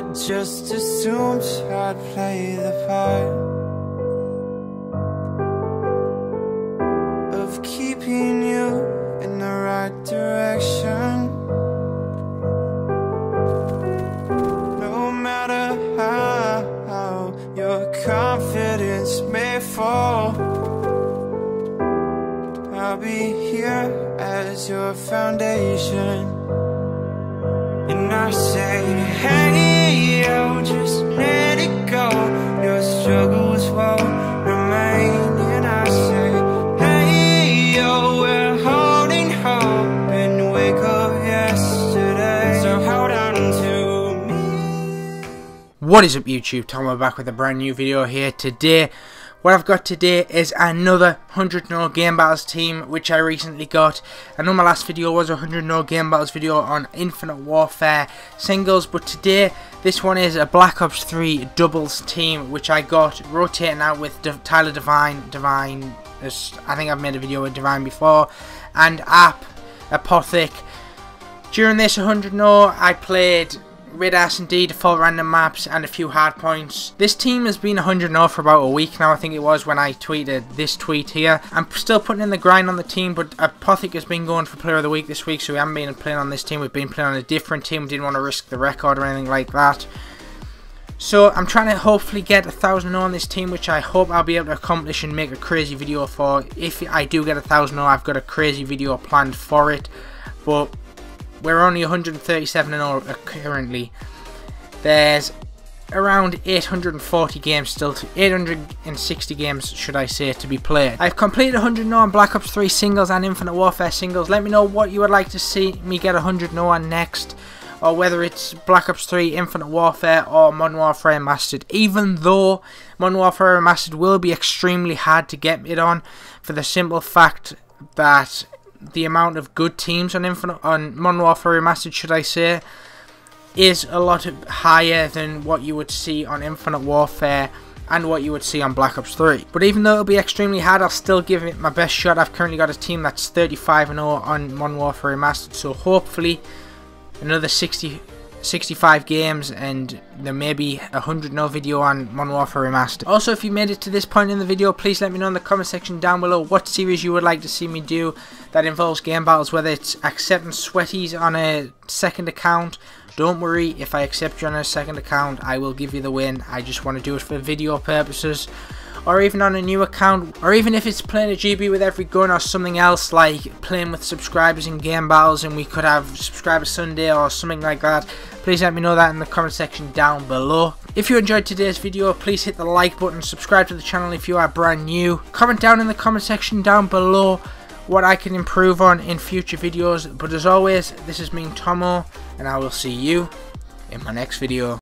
I just assumed I'd play the part of keeping you in the right direction. No matter how your confidence may fall, I'll be here as your foundation. And I say, hey, yo, just let it go. Your struggles won't remain. And I say, hey, yo, we're holding hope and wake up yesterday. So hold on to me. What is up, YouTube? Tomoo back with a brand new video here today. What I've got today is another 100-0 Game Battles team, which I recently got. I know my last video was a 100-0 Game Battles video on Infinite Warfare singles, but today this one is a Black Ops 3 doubles team, which I got rotating out with Tyler Divine. I think I've made a video with Divine before, and Apothic. During this 100-0, I played Radars and D, default random maps, and a few hard points. This team has been 100-0 for about a week now, I think it was, when I tweeted this tweet here. I'm still putting in the grind on the team, but Apothic has been going for player of the week this week, so we haven't been playing on this team. We've been playing on a different team. We didn't want to risk the record or anything like that. So I'm trying to hopefully get 1,000-0 on this team, which I hope I'll be able to accomplish and make a crazy video for. If I do get 1,000-0, I've got a crazy video planned for it, but we're only 137-0 currently. There's around 840 games still to 860 games, should I say, to be played. I've completed 100-0 on Black Ops 3 singles and Infinite Warfare singles. Let me know what you would like to see me get 100-0 on next, or whether it's Black Ops 3, Infinite Warfare, or Modern Warfare Remastered. Even though Modern Warfare Remastered will be extremely hard to get it on, for the simple fact that the amount of good teams on Modern Warfare Remastered, should I say, is a lot higher than what you would see on Infinite Warfare and what you would see on Black Ops 3. But even though it'll be extremely hard, I'll still give it my best shot. I've currently got a team that's 35-0 on Modern Warfare Remastered, so hopefully another 65 games and there may be a 100-0 video on Modern Warfare Remastered. Also, if you made it to this point in the video, please let me know in the comment section down below what series you would like to see me do that involves game battles, whether it's accepting sweaties on a second account. Don't worry, if I accept you on a second account, I will give you the win. I just want to do it for video purposes, or even on a new account, or even if it's playing a GB with every gun or something else, like playing with subscribers in game battles and we could have Subscriber Sunday or something like that. Please let me know that in the comment section down below. If you enjoyed today's video, please hit the like button, subscribe to the channel if you are brand new. Comment down in the comment section down below what I can improve on in future videos. But as always, this has been Tomoo, and I will see you in my next video.